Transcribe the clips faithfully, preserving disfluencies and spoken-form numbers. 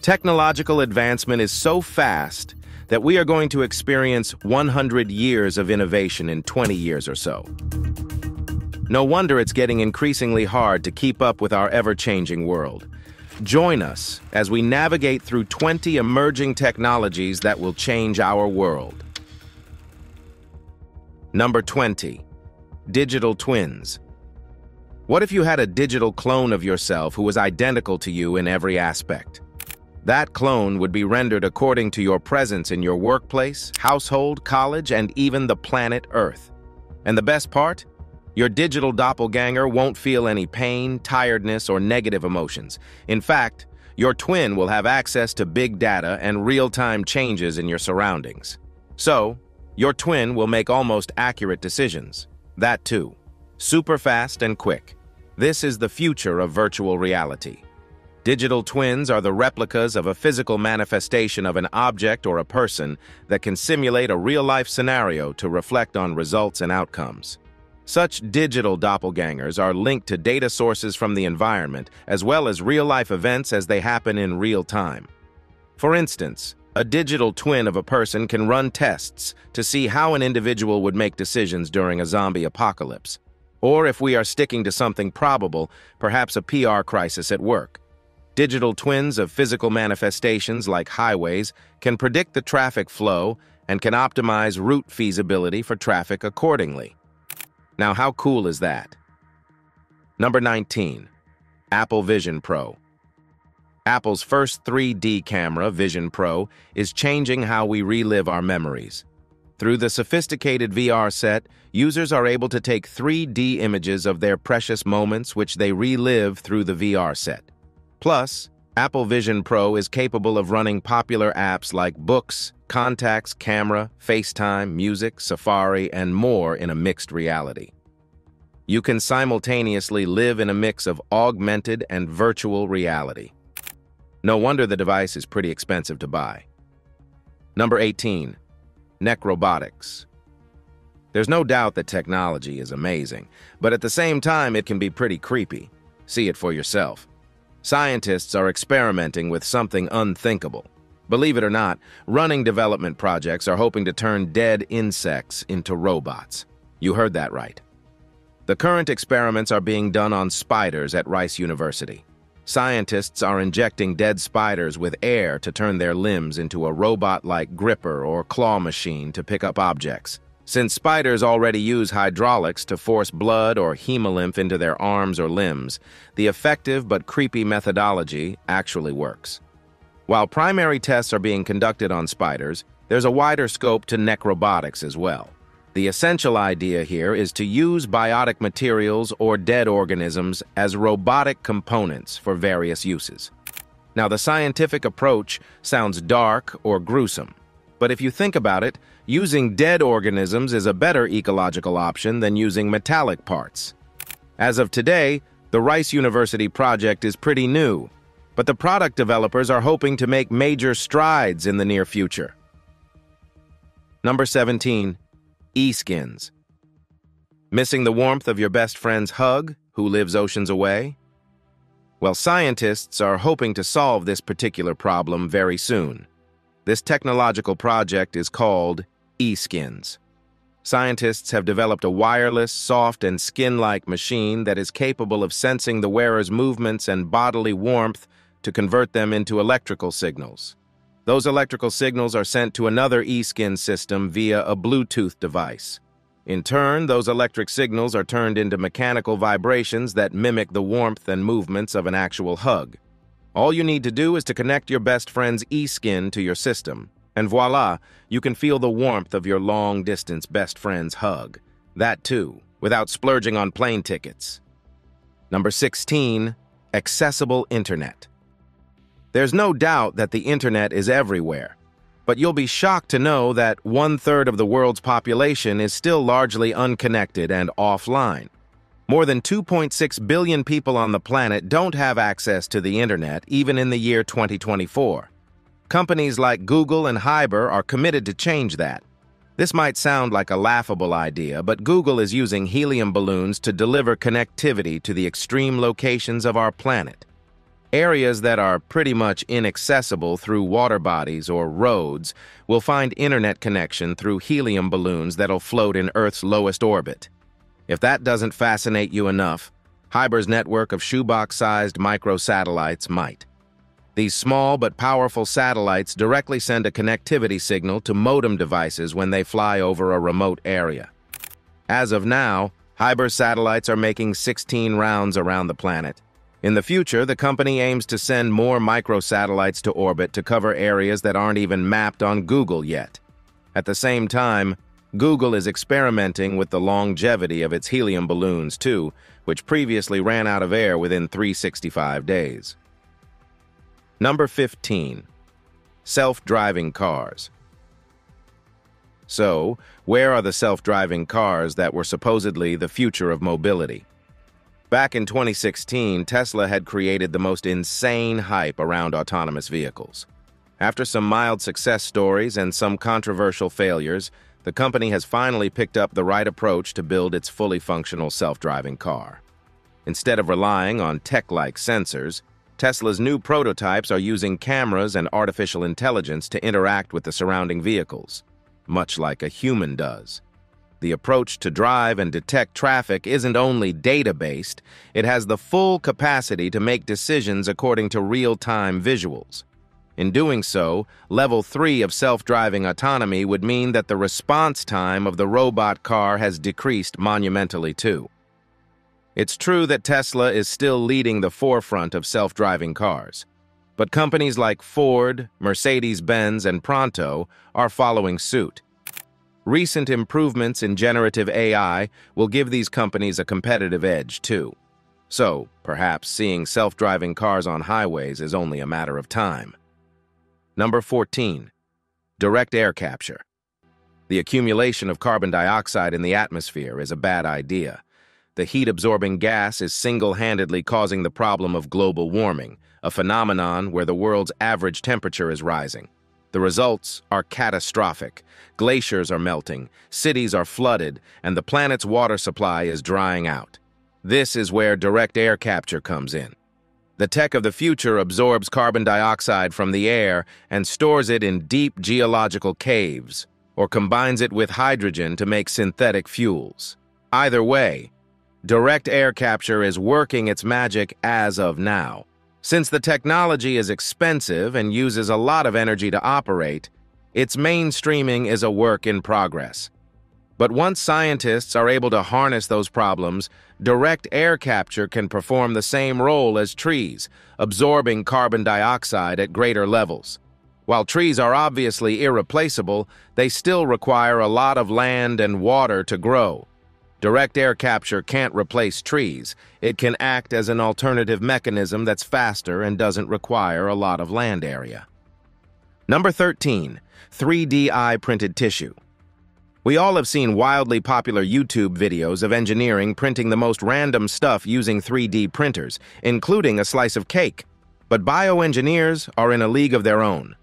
Technological advancement is so fast that we are going to experience one hundred years of innovation in twenty years or so. No wonder it's getting increasingly hard to keep up with our ever-changing world. Join us as we navigate through twenty emerging technologies that will change our world. Number twenty. Digital twins. What if you had a digital clone of yourself who was identical to you in every aspect? That clone would be rendered according to your presence in your workplace, household, college, and even the planet Earth. And the best part? Your digital doppelganger won't feel any pain, tiredness, or negative emotions. In fact, your twin will have access to big data and real-time changes in your surroundings. So, your twin will make almost accurate decisions. That too, super fast and quick. This is the future of virtual reality. Digital twins are the replicas of a physical manifestation of an object or a person that can simulate a real-life scenario to reflect on results and outcomes. Such digital doppelgangers are linked to data sources from the environment, as well as real-life events as they happen in real time. For instance, a digital twin of a person can run tests to see how an individual would make decisions during a zombie apocalypse, or if we are sticking to something probable, perhaps a P R crisis at work. Digital twins of physical manifestations like highways can predict the traffic flow and can optimize route feasibility for traffic accordingly. Now, how cool is that? Number nineteen. Apple Vision Pro. Apple's first three D camera, Vision Pro, is changing how we relive our memories. Through the sophisticated V R set, users are able to take three D images of their precious moments which they relive through the V R set. Plus, Apple Vision Pro is capable of running popular apps like Books, Contacts, Camera, FaceTime, Music, Safari, and more in a mixed reality. You can simultaneously live in a mix of augmented and virtual reality. No wonder the device is pretty expensive to buy. Number eighteen. Necrobotics. There's no doubt that technology is amazing, but at the same time it can be pretty creepy. See it for yourself. Scientists are experimenting with something unthinkable. Believe it or not, running development projects are hoping to turn dead insects into robots. You heard that right. The current experiments are being done on spiders at Rice University. Scientists are injecting dead spiders with air to turn their limbs into a robot-like gripper or claw machine to pick up objects. Since spiders already use hydraulics to force blood or hemolymph into their arms or limbs, the effective but creepy methodology actually works. While primary tests are being conducted on spiders, there's a wider scope to necrobotics as well. The essential idea here is to use biotic materials or dead organisms as robotic components for various uses. Now, the scientific approach sounds dark or gruesome, but if you think about it, using dead organisms is a better ecological option than using metallic parts. As of today, the Rice University project is pretty new, but the product developers are hoping to make major strides in the near future. Number seventeen. E-skins. Missing the warmth of your best friend's hug, who lives oceans away? Well, scientists are hoping to solve this particular problem very soon. This technological project is called e-skins. Scientists have developed a wireless, soft, and skin-like machine that is capable of sensing the wearer's movements and bodily warmth to convert them into electrical signals. Those electrical signals are sent to another e-skin system via a Bluetooth device. In turn, those electric signals are turned into mechanical vibrations that mimic the warmth and movements of an actual hug. All you need to do is to connect your best friend's e-skin to your system, and voila, you can feel the warmth of your long-distance best friend's hug. That too, without splurging on plane tickets. Number sixteen. Accessible Internet. There's no doubt that the internet is everywhere, but you'll be shocked to know that one-third of the world's population is still largely unconnected and offline. More than two point six billion people on the planet don't have access to the internet, even in the year twenty twenty-four. Companies like Google and Hyber are committed to change that. This might sound like a laughable idea, but Google is using helium balloons to deliver connectivity to the extreme locations of our planet. Areas that are pretty much inaccessible through water bodies or roads will find internet connection through helium balloons that'll float in Earth's lowest orbit. If that doesn't fascinate you enough, Hyber's network of shoebox-sized microsatellites might. These small but powerful satellites directly send a connectivity signal to modem devices when they fly over a remote area. As of now, Hyber satellites are making sixteen rounds around the planet. In the future, the company aims to send more microsatellites to orbit to cover areas that aren't even mapped on Google yet. At the same time, Google is experimenting with the longevity of its helium balloons too, which previously ran out of air within three hundred sixty-five days. Number fifteen. Self-driving cars. So, where are the self-driving cars that were supposedly the future of mobility? Back in twenty sixteen, Tesla had created the most insane hype around autonomous vehicles. After some mild success stories and some controversial failures, the company has finally picked up the right approach to build its fully functional self-driving car. Instead of relying on tech-like sensors, Tesla's new prototypes are using cameras and artificial intelligence to interact with the surrounding vehicles, much like a human does. The approach to drive and detect traffic isn't only data-based, it has the full capacity to make decisions according to real-time visuals. In doing so, level three of self-driving autonomy would mean that the response time of the robot car has decreased monumentally too. It's true that Tesla is still leading the forefront of self-driving cars, but companies like Ford, Mercedes-Benz, and Pronto are following suit. Recent improvements in generative A I will give these companies a competitive edge too. So, perhaps seeing self-driving cars on highways is only a matter of time. Number fourteen. Direct air capture. The accumulation of carbon dioxide in the atmosphere is a bad idea. The heat-absorbing gas is single-handedly causing the problem of global warming, a phenomenon where the world's average temperature is rising. The results are catastrophic. Glaciers are melting, cities are flooded, and the planet's water supply is drying out. This is where direct air capture comes in. The tech of the future absorbs carbon dioxide from the air and stores it in deep geological caves, or combines it with hydrogen to make synthetic fuels. Either way, direct air capture is working its magic as of now. Since the technology is expensive and uses a lot of energy to operate, its mainstreaming is a work in progress. But once scientists are able to harness those problems, direct air capture can perform the same role as trees, absorbing carbon dioxide at greater levels. While trees are obviously irreplaceable, they still require a lot of land and water to grow. Direct air capture can't replace trees. It can act as an alternative mechanism that's faster and doesn't require a lot of land area. Number thirteen. three D I printed tissue. We all have seen wildly popular YouTube videos of engineering printing the most random stuff using three D printers, including a slice of cake. But bioengineers are in a league of their own.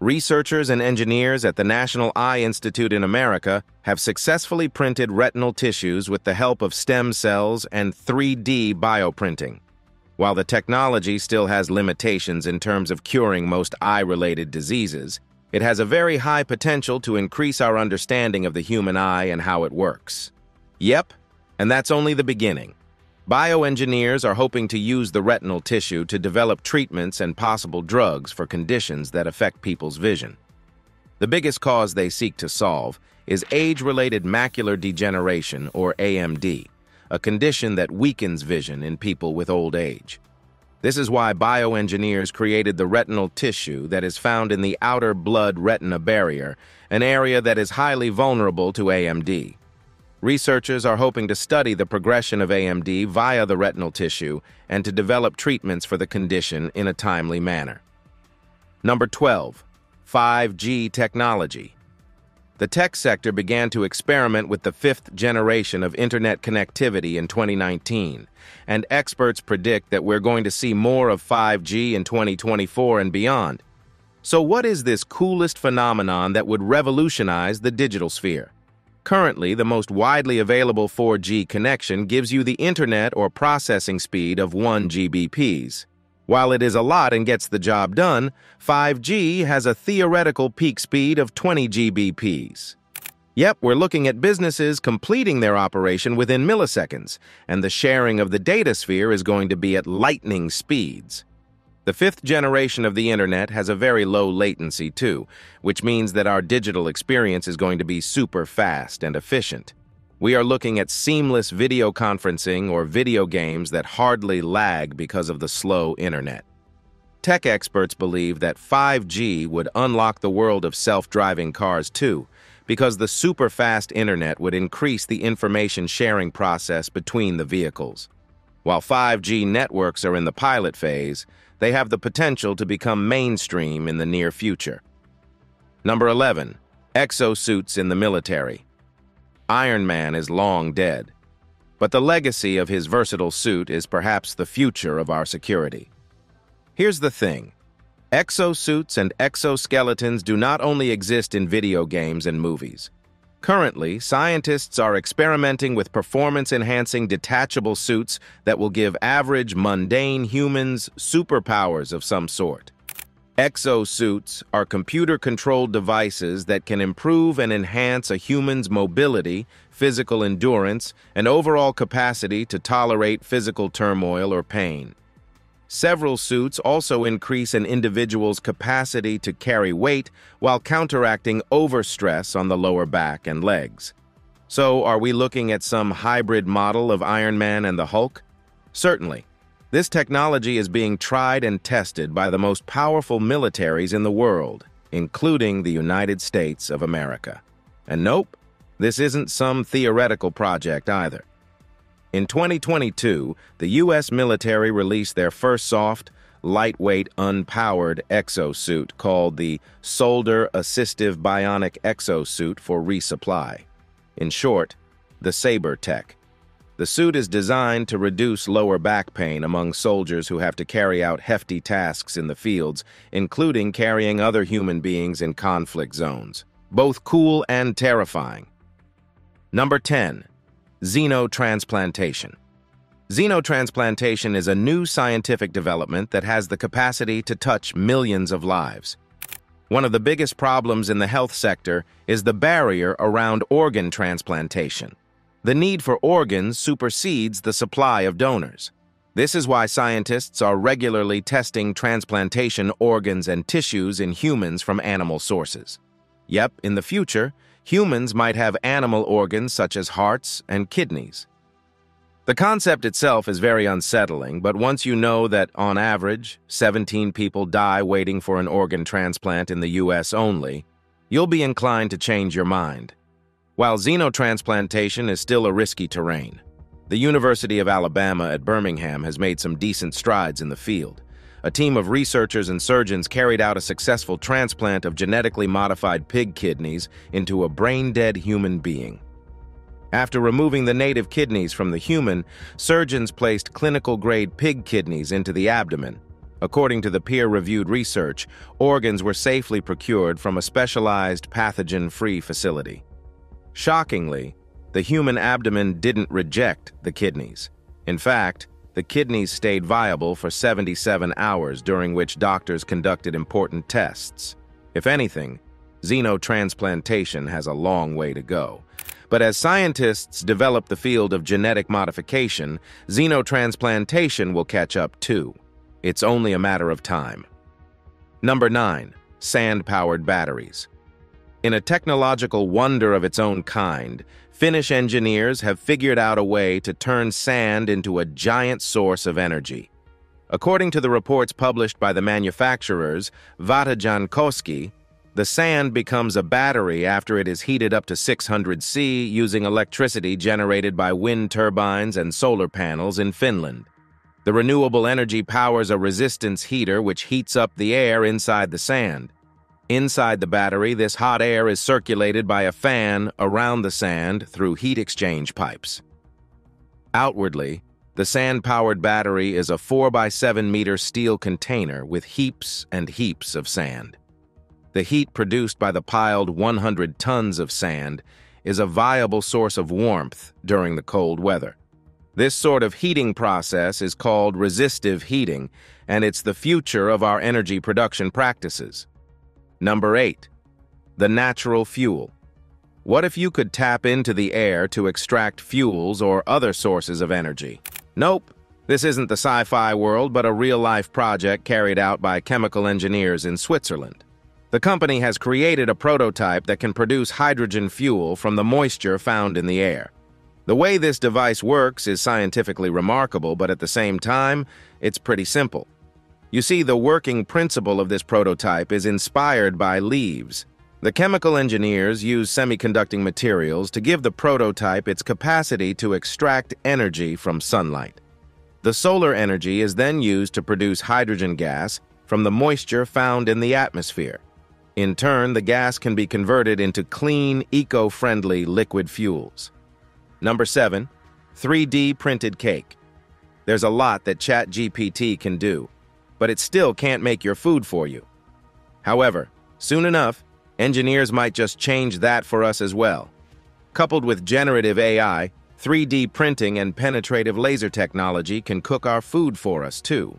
Researchers and engineers at the National Eye Institute in America have successfully printed retinal tissues with the help of stem cells and three D bioprinting. While the technology still has limitations in terms of curing most eye-related diseases, it has a very high potential to increase our understanding of the human eye and how it works. Yep, and that's only the beginning. Bioengineers are hoping to use the retinal tissue to develop treatments and possible drugs for conditions that affect people's vision. The biggest cause they seek to solve is age-related macular degeneration, or A M D, a condition that weakens vision in people with old age. This is why bioengineers created the retinal tissue that is found in the outer blood retina barrier, an area that is highly vulnerable to A M D. Researchers are hoping to study the progression of A M D via the retinal tissue and to develop treatments for the condition in a timely manner. Number twelve. five G technology. The tech sector began to experiment with the fifth generation of internet connectivity in twenty nineteen, and experts predict that we're going to see more of five G in twenty twenty-four and beyond. So what is this coolest phenomenon that would revolutionize the digital sphere? Currently, the most widely available four G connection gives you the internet or processing speed of one G B P s. While it is a lot and gets the job done, five G has a theoretical peak speed of twenty gigabits per second. Yep, we're looking at businesses completing their operation within milliseconds, and the sharing of the data sphere is going to be at lightning speeds. The fifth generation of the internet has a very low latency too, which means that our digital experience is going to be super fast and efficient. We are looking at seamless video conferencing or video games that hardly lag because of the slow internet. Tech experts believe that five G would unlock the world of self-driving cars too, because the super-fast internet would increase the information sharing process between the vehicles. While five G networks are in the pilot phase, they have the potential to become mainstream in the near future. Number eleven. Exosuits in the military. Iron Man is long dead, but the legacy of his versatile suit is perhaps the future of our security. Here's the thing. Exosuits and exoskeletons do not only exist in video games and movies. Currently, scientists are experimenting with performance-enhancing detachable suits that will give average, mundane humans superpowers of some sort. Exosuits are computer-controlled devices that can improve and enhance a human's mobility, physical endurance, and overall capacity to tolerate physical turmoil or pain. Several suits also increase an individual's capacity to carry weight while counteracting overstress on the lower back and legs. So, are we looking at some hybrid model of Iron Man and the Hulk? Certainly. This technology is being tried and tested by the most powerful militaries in the world, including the United States of America. And nope, this isn't some theoretical project either. In twenty twenty-two, the U S military released their first soft, lightweight, unpowered exosuit called the Soldier Assistive Bionic Exosuit for Resupply. In short, the Sabre Tech. The suit is designed to reduce lower back pain among soldiers who have to carry out hefty tasks in the fields, including carrying other human beings in conflict zones. Both cool and terrifying. Number ten. Xenotransplantation. Xenotransplantation is a new scientific development that has the capacity to touch millions of lives. One of the biggest problems in the health sector is the barrier around organ transplantation. The need for organs supersedes the supply of donors. This is why scientists are regularly testing transplantation organs and tissues in humans from animal sources. Yep, in the future, humans might have animal organs such as hearts and kidneys. The concept itself is very unsettling, but once you know that, on average, seventeen people die waiting for an organ transplant in the U S only, you'll be inclined to change your mind. While xenotransplantation is still a risky terrain, the University of Alabama at Birmingham has made some decent strides in the field. A team of researchers and surgeons carried out a successful transplant of genetically modified pig kidneys into a brain-dead human being. After removing the native kidneys from the human, surgeons placed clinical-grade pig kidneys into the abdomen. According to the peer-reviewed research, organs were safely procured from a specialized pathogen-free facility. Shockingly, the human abdomen didn't reject the kidneys. In fact, the kidneys stayed viable for seventy-seven hours, during which doctors conducted important tests. If anything, xenotransplantation has a long way to go. But as scientists develop the field of genetic modification, xenotransplantation will catch up too. It's only a matter of time. Number nine. Sand-powered batteries. In a technological wonder of its own kind, Finnish engineers have figured out a way to turn sand into a giant source of energy. According to the reports published by the manufacturers, Vatajankoski, the sand becomes a battery after it is heated up to six hundred degrees Celsius using electricity generated by wind turbines and solar panels in Finland. The renewable energy powers a resistance heater which heats up the air inside the sand. Inside the battery, this hot air is circulated by a fan around the sand through heat exchange pipes. Outwardly, the sand-powered battery is a four by seven meter steel container with heaps and heaps of sand. The heat produced by the piled one hundred tons of sand is a viable source of warmth during the cold weather. This sort of heating process is called resistive heating, and it's the future of our energy production practices. Number eight, the natural fuel. What if you could tap into the air to extract fuels or other sources of energy? Nope, this isn't the sci-fi world, but a real-life project carried out by chemical engineers in Switzerland. The company has created a prototype that can produce hydrogen fuel from the moisture found in the air. The way this device works is scientifically remarkable, but at the same time, it's pretty simple. You see, the working principle of this prototype is inspired by leaves. The chemical engineers use semiconducting materials to give the prototype its capacity to extract energy from sunlight. The solar energy is then used to produce hydrogen gas from the moisture found in the atmosphere. In turn, the gas can be converted into clean, eco-friendly liquid fuels. Number seven, three D printed cake. There's a lot that ChatGPT can do, but it still can't make your food for you. However, soon enough, engineers might just change that for us as well. Coupled with generative A I, three D printing and penetrative laser technology can cook our food for us too.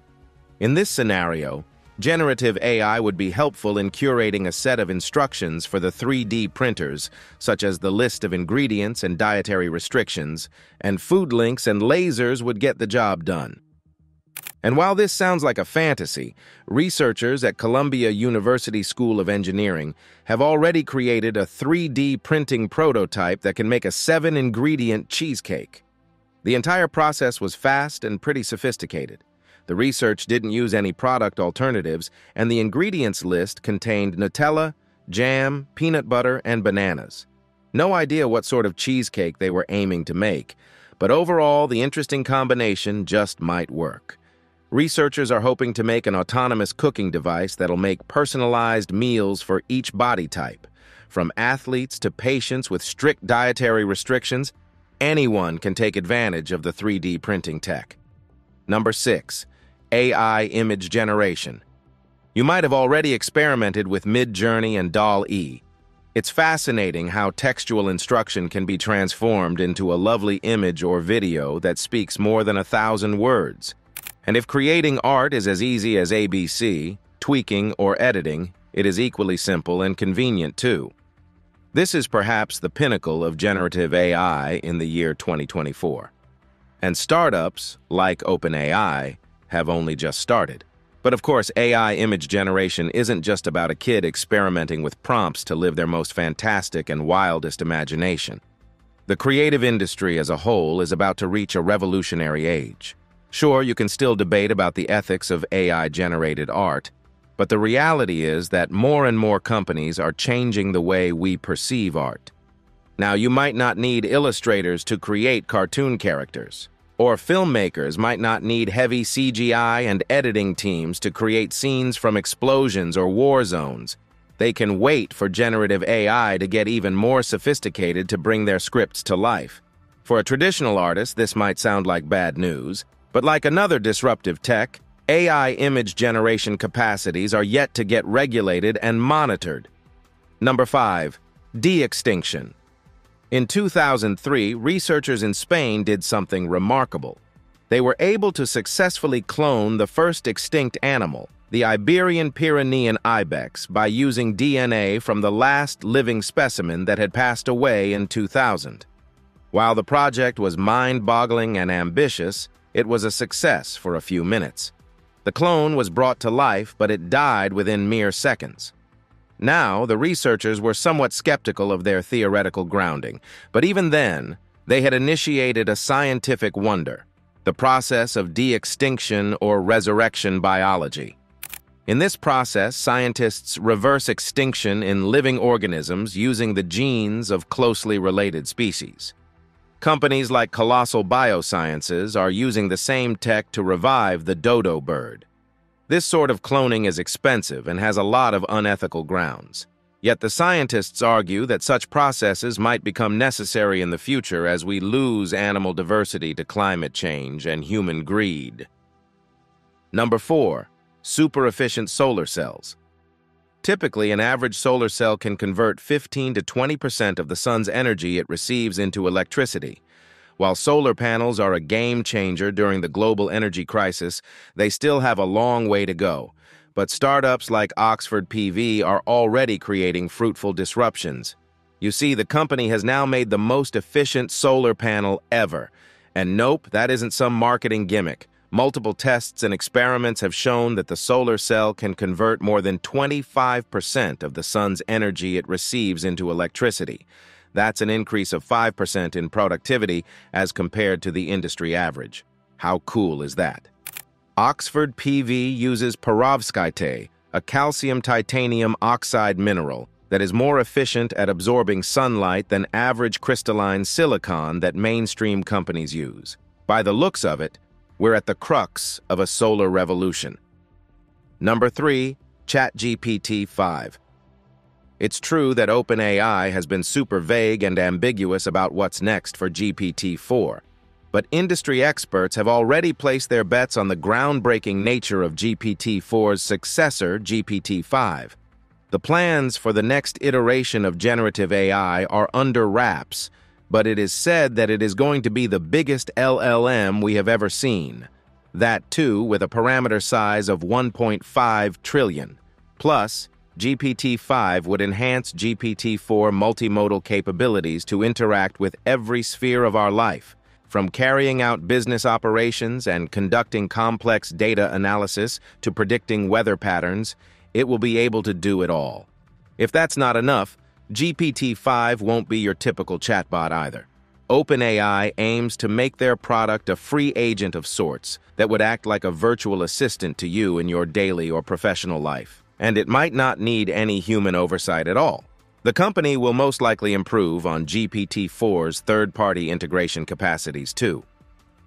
In this scenario, generative A I would be helpful in curating a set of instructions for the three D printers, such as the list of ingredients and dietary restrictions, and food links and lasers would get the job done. And while this sounds like a fantasy, researchers at Columbia University School of Engineering have already created a three D printing prototype that can make a seven ingredient cheesecake. The entire process was fast and pretty sophisticated. The research didn't use any product alternatives, and the ingredients list contained Nutella, jam, peanut butter, and bananas. No idea what sort of cheesecake they were aiming to make, but overall, the interesting combination just might work. Researchers are hoping to make an autonomous cooking device that'll make personalized meals for each body type. From athletes to patients with strict dietary restrictions, anyone can take advantage of the three D printing tech. Number six, A I image generation. You might have already experimented with MidJourney and Dall-E. It's fascinating how textual instruction can be transformed into a lovely image or video that speaks more than a thousand words. And if creating art is as easy as A B C, tweaking or editing, it is equally simple and convenient too. This is perhaps the pinnacle of generative A I in the year twenty twenty-four. And startups, like OpenAI, have only just started. But of course, A I image generation isn't just about a kid experimenting with prompts to live their most fantastic and wildest imagination. The creative industry as a whole is about to reach a revolutionary age. Sure, you can still debate about the ethics of A I-generated art, but the reality is that more and more companies are changing the way we perceive art. Now, you might not need illustrators to create cartoon characters, or filmmakers might not need heavy C G I and editing teams to create scenes from explosions or war zones. They can wait for generative A I to get even more sophisticated to bring their scripts to life. For a traditional artist, this might sound like bad news, but like another disruptive tech, A I image generation capacities are yet to get regulated and monitored. Number five, de-extinction. In two thousand three, researchers in Spain did something remarkable. They were able to successfully clone the first extinct animal, the Iberian Pyrenean ibex, by using D N A from the last living specimen that had passed away in two thousand. While the project was mind-boggling and ambitious, it was a success for a few minutes. The clone was brought to life, but it died within mere seconds. Now, the researchers were somewhat skeptical of their theoretical grounding, but even then, they had initiated a scientific wonder, the process of de-extinction or resurrection biology. In this process, scientists reverse extinction in living organisms using the genes of closely related species. Companies like Colossal Biosciences are using the same tech to revive the dodo bird. This sort of cloning is expensive and has a lot of unethical grounds. Yet the scientists argue that such processes might become necessary in the future as we lose animal diversity to climate change and human greed. Number four, super-efficient solar cells. Typically, an average solar cell can convert fifteen to twenty percent of the sun's energy it receives into electricity. While solar panels are a game changer during the global energy crisis, they still have a long way to go. But startups like Oxford P V are already creating fruitful disruptions. You see, the company has now made the most efficient solar panel ever. And nope, that isn't some marketing gimmick. Multiple tests and experiments have shown that the solar cell can convert more than twenty-five percent of the sun's energy it receives into electricity. That's an increase of five percent in productivity as compared to the industry average. How cool is that? Oxford P V uses perovskite, a calcium-titanium oxide mineral, that is more efficient at absorbing sunlight than average crystalline silicon that mainstream companies use. By the looks of it, we're at the crux of a solar revolution. Number three, ChatGPT five. It's true that OpenAI has been super vague and ambiguous about what's next for G P T four, but industry experts have already placed their bets on the groundbreaking nature of G P T four's successor, G P T five. The plans for the next iteration of generative A I are under wraps, but it is said that it is going to be the biggest L L M we have ever seen. That too, with a parameter size of one point five trillion. Plus, G P T five would enhance G P T four multimodal capabilities to interact with every sphere of our life, from carrying out business operations and conducting complex data analysis to predicting weather patterns. It will be able to do it all. If that's not enough, G P T five won't be your typical chatbot either. OpenAI aims to make their product a free agent of sorts that would act like a virtual assistant to you in your daily or professional life. And it might not need any human oversight at all. The company will most likely improve on G P T four's third-party integration capacities too.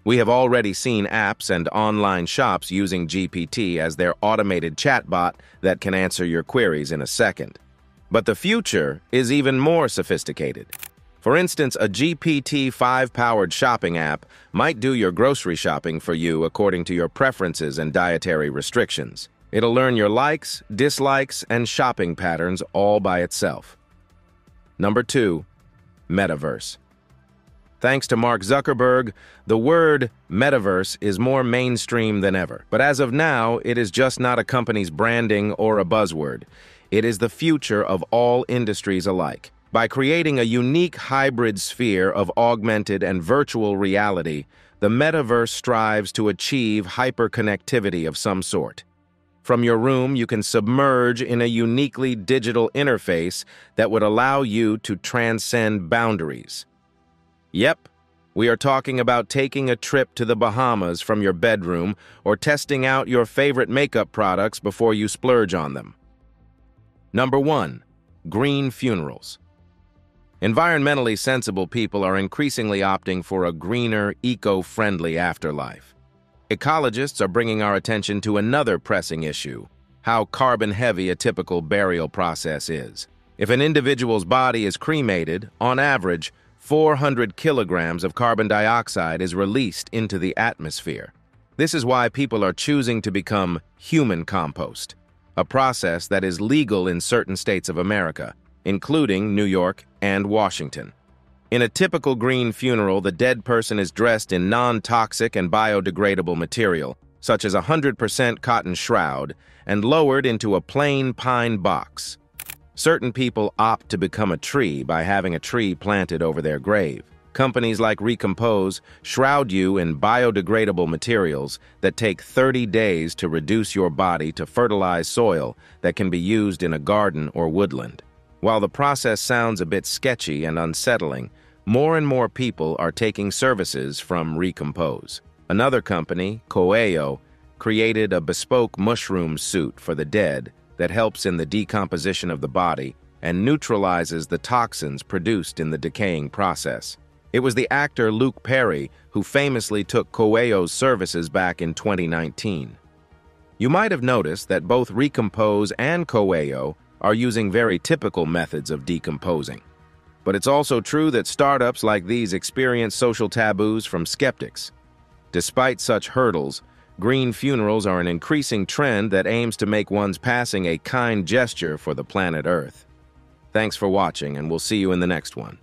We have already seen apps and online shops using G P T as their automated chatbot that can answer your queries in a second. But the future is even more sophisticated. For instance, a G P T five-powered shopping app might do your grocery shopping for you according to your preferences and dietary restrictions. It'll learn your likes, dislikes, and shopping patterns all by itself. Number two, metaverse. Thanks to Mark Zuckerberg, the word metaverse is more mainstream than ever. But as of now, it is just not a company's branding or a buzzword. It is the future of all industries alike. By creating a unique hybrid sphere of augmented and virtual reality, the metaverse strives to achieve hyperconnectivity of some sort. From your room, you can submerge in a uniquely digital interface that would allow you to transcend boundaries. Yep, we are talking about taking a trip to the Bahamas from your bedroom or testing out your favorite makeup products before you splurge on them. Number one, green funerals. Environmentally sensible people are increasingly opting for a greener, eco-friendly afterlife. Ecologists are bringing our attention to another pressing issue, how carbon-heavy a typical burial process is. If an individual's body is cremated, on average, four hundred kilograms of carbon dioxide is released into the atmosphere. This is why people are choosing to become human compost, a process that is legal in certain states of America, including New York and Washington. In a typical green funeral, the dead person is dressed in non-toxic and biodegradable material, such as a one hundred percent cotton shroud, and lowered into a plain pine box. Certain people opt to become a tree by having a tree planted over their grave. Companies like Recompose shroud you in biodegradable materials that take thirty days to reduce your body to fertilized soil that can be used in a garden or woodland. While the process sounds a bit sketchy and unsettling, more and more people are taking services from Recompose. Another company, Coeio, created a bespoke mushroom suit for the dead that helps in the decomposition of the body and neutralizes the toxins produced in the decaying process. It was the actor Luke Perry who famously took Coeio's services back in twenty nineteen. You might have noticed that both Recompose and Coeio are using very typical methods of decomposing. But it's also true that startups like these experience social taboos from skeptics. Despite such hurdles, green funerals are an increasing trend that aims to make one's passing a kind gesture for the planet Earth. Thanks for watching, and we'll see you in the next one.